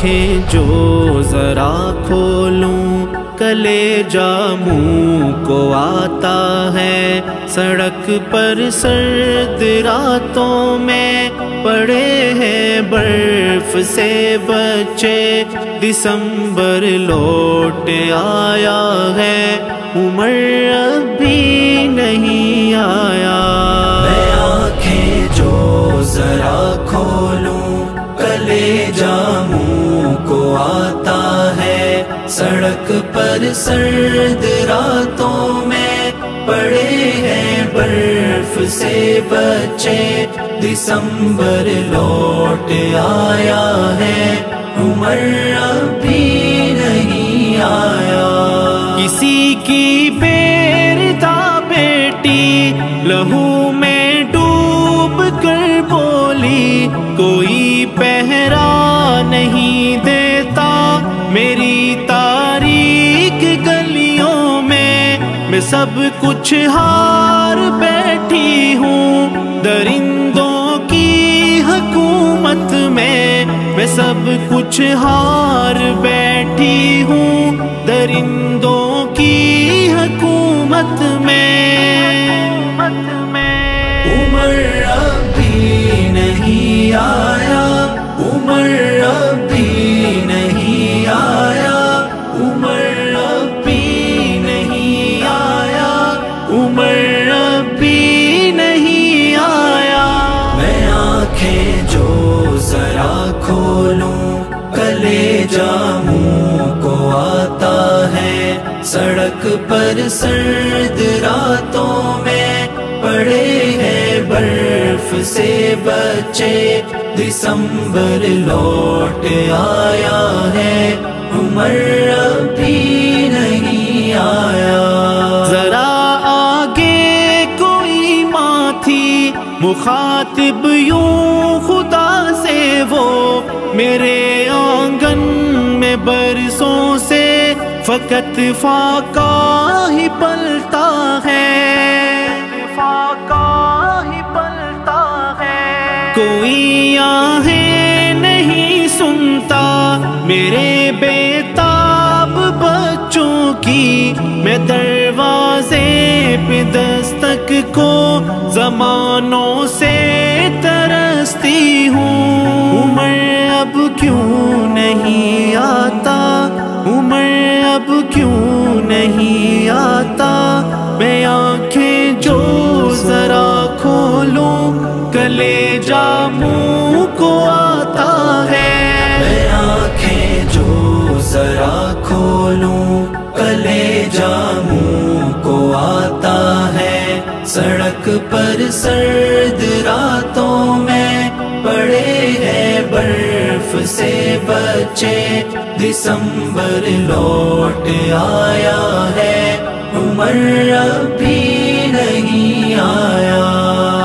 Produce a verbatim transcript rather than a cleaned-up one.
आँखें जो जरा खोलूं, कलेजा मुँह को आता है। सड़क पर सर्द रातों में पड़े हैं बर्फ से बच्चे, दिसंबर लौट आया है, उमर अभी नहीं आया। मैं आँखें जो जरा खोलूं, कलेजा मुँह को आता है। सड़क पर सर्द रातों में पड़े हैं बर्फ से बच्चे, दिसंबर लौट आया है, उमर अभी नहीं आया। किसी की बेरता बेटी लहू में डूब कर बोली, कोई पहरा नहीं देता मेरी सब कुछ हार बैठी हूँ। दरिंदों की हुकूमत में मैं सब कुछ हार बैठी हूँ, दरिंदों की हुकूमत में, उमर अभी नहीं आया, उमर अभी नहीं आया, उमर कलेजा मुँह को आता है। सड़क पर सर्द रातों में पड़े हैं बर्फ से बच्चे, दिसंबर लौट आया है, उमर अभी नहीं आया। जरा आगे कोई माँ थी मुखातिब यूं खुदा से, वो मेरे आंगन में बरसों से फकत फाका ही पलता है, फाका ही पलता है। कोई आहें नहीं सुनता मेरे बेताब बच्चों की, मैं दरवाजे पे दस्तक को जमानों से तरसती हूँ। उमर अब क्यों नहीं आता, उमर अब क्यों नहीं आता। मैं आँखें जो जरा खोलूं, कलेजा मुँह को आता है। मैं आँखें जो जरा खोलूं, कलेजा मुँह को आता है। सड़क पर सर्द रातों में पड़े हैं बर्फ से बच्चे, दिसंबर लौट आया है, उमर अभी नहीं आया।